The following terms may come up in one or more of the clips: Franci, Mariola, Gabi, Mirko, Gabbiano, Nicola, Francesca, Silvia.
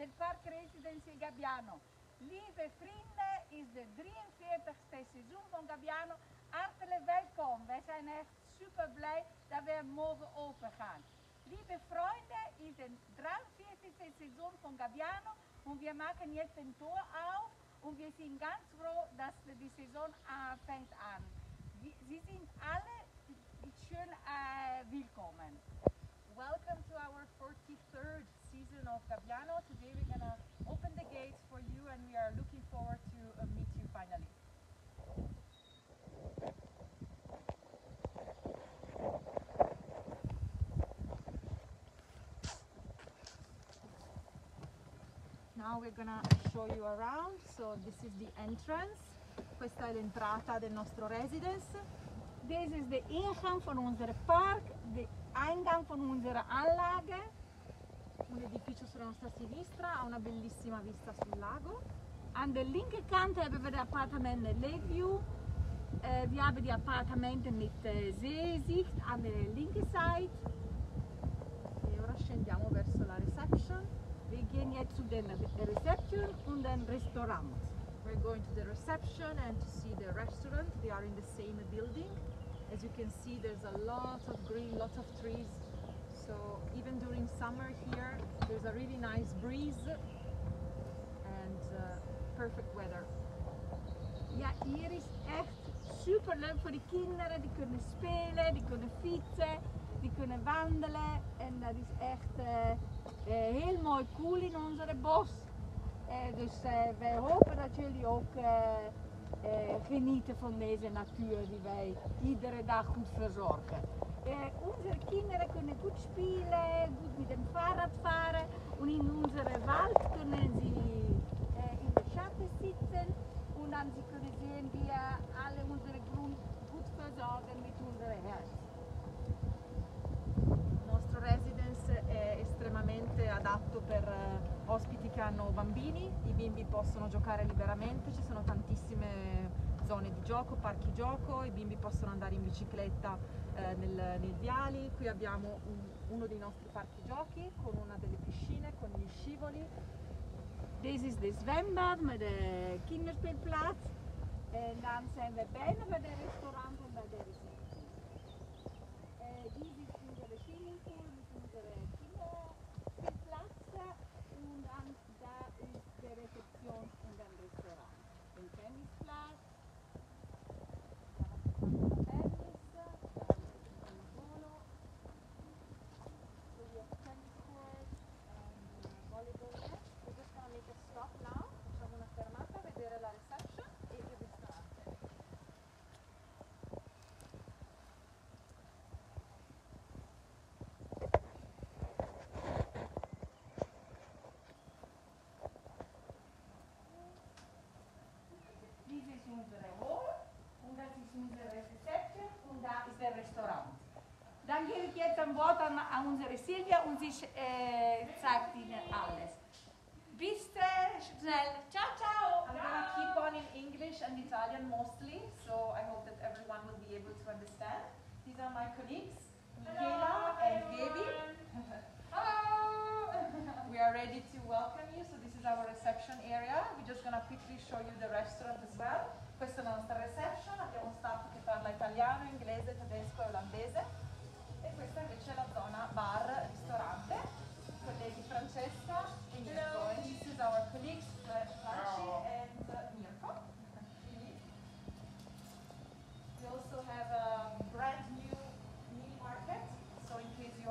del park residency Gabbiano. Lieve vrienden, is de 43e seizoen van Gabbiano. Hartelijk welkom. Wij zijn echt super blij dat we mogen opengaan. Lieve vrienden, is de 43e seizoen van Gabbiano. En we maken jetzt den Tor auf. Und wir sind ganz froh, dass die Saison fängt an. Sie sind alle schön willkommen. Welcome to our 43rd season of Gabbiano. Today we're gonna open the gates for you and we are looking forward to meet you finally. Now we're gonna show you around, so this is the entrance. Questa è l'entrata del nostro residence. This is the Eingang von unserem Park, the Eingang von unserer Anlage. Un edificio sulla nostra sinistra ha una bellissima vista sul lago. Aan de linkerkant hebben we de appartementen Lakeview. We hebben die appartementen met zeezicht aan de linkerzijde. E ora scendiamo verso la reception. We gehen jetzt zu den Rezeption und den Restaurant. We're going to the reception and to see the restaurant. They are in the same building. As you can see, there's a lot of green, lots of trees. So even during summer here, there's a really nice breeze and perfect weather. Ja, hier is echt super leuk voor de kinderen. Die kunnen spelen, die kunnen fietsen, die kunnen wandelen. En dat is echt heel mooi cool in onze bos. Dus wij hopen dat jullie ook genieten van deze natuur die wij iedere dag goed verzorgen. Onze kinderen kunnen goed spelen, goed met een Fahrrad varen. En in onze wald kunnen ze in de schatten zitten. En dan kunnen ze zien wie alle onze groen goed verzorgen met onze huis. Estremamente adatto per ospiti che hanno bambini, i bimbi possono giocare liberamente, ci sono tantissime zone di gioco, parchi gioco, i bimbi possono andare in bicicletta nei viali. Qui abbiamo uno dei nostri parchi giochi con una delle piscine, con gli scivoli. This is the zwembad met de kinderspeelplaats en dan zijn we bijna bij de restaurant en bij de receptie. This is the swimming pool. Dann gebe ich jetzt ein Wort an unsere Silvia und sie zeigt Ihnen alles. Bis schnell. Ciao, ciao. I'm going to keep on in English and Italian mostly, so I hope that everyone will be able to understand. These are my colleagues, Nicola and Gabi. Hello. We are ready to welcome you, so this is our reception area. We're just going to quickly show you the restaurant as well. Questa è la nostra reception, abbiamo staff che parla italiano, inglese, tedesco e olandese. E questa invece è la zona bar, ristorante. Colleghi Francesca e Mirko. And this is our colleagues Franci and Mirko. We also have a brand new mini market, so in case you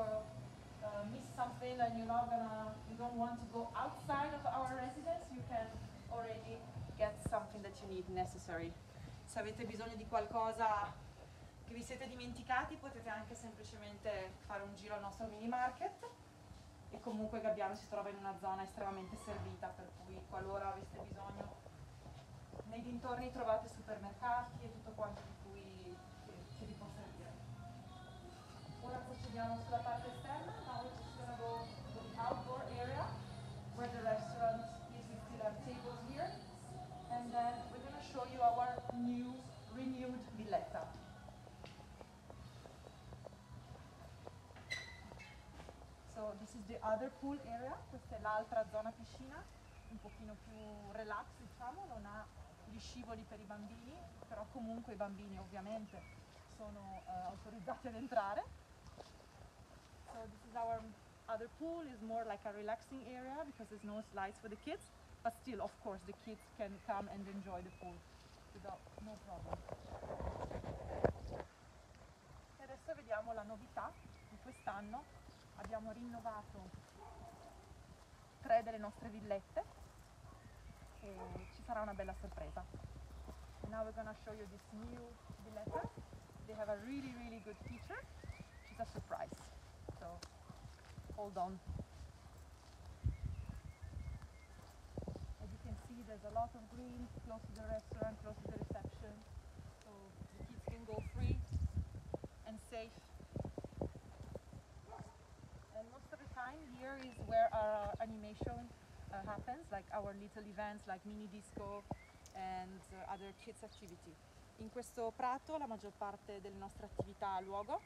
miss something and you don't want to go outside of our residence, you can already get something that you need necessary. Se avete bisogno di qualcosa che vi siete dimenticati, potete anche semplicemente fare un giro al nostro mini market. E comunque Gabbiano si trova in una zona estremamente servita, per cui qualora aveste bisogno nei dintorni trovate supermercati e tutto quanto di cui che vi può servire. Ora procediamo sulla parte esterna. Now we're just gonna go to the outdoor area where the restaurant is. We still have tables here. And then we're going to show you our new, renewed villetta. So this This is the other pool area, questa è l'altra zona piscina, un pochino più relax diciamo, non ha gli scivoli per i bambini, però comunque i bambini ovviamente sono autorizzati ad entrare. So this is our other pool, is more like a relaxing area because there's no slides for the kids, but still of course the kids can come and enjoy the pool without no problem. E adesso vediamo la novità di quest'anno. Abbiamo rinnovato 3 delle nostre villette e ci sarà una bella sorpresa. And now we're gonna show you this new villetta. They have a really good feature. It's a surprise. So hold on. As you can see, there's a lot of green close to the restaurant, close to the reception. So the kids can go free and safe. Here is where our animation happens, like our little events like mini disco and other kids activity. In questo prato la maggior parte delle nostre attività ha luogo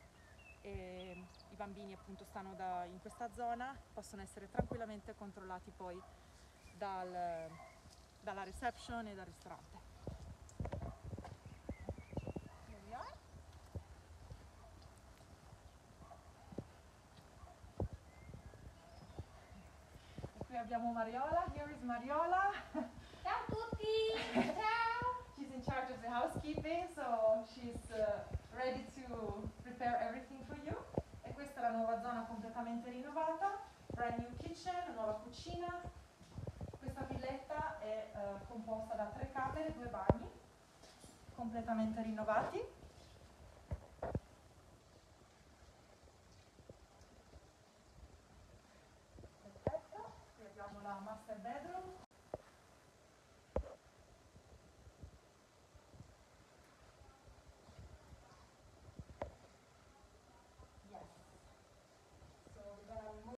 e i bambini appunto stanno in questa zona, possono essere tranquillamente controllati poi dalla reception e dal ristorante. Abbiamo Mariola, here is Mariola. Ciao a tutti! Ciao! She's in charge of the housekeeping, so she's ready to prepare everything for you. E questa è la nuova zona completamente rinnovata, brand new kitchen, nuova cucina. Questa villetta è composta da 3 camere e 2 bagni, completamente rinnovati. Master bedroom.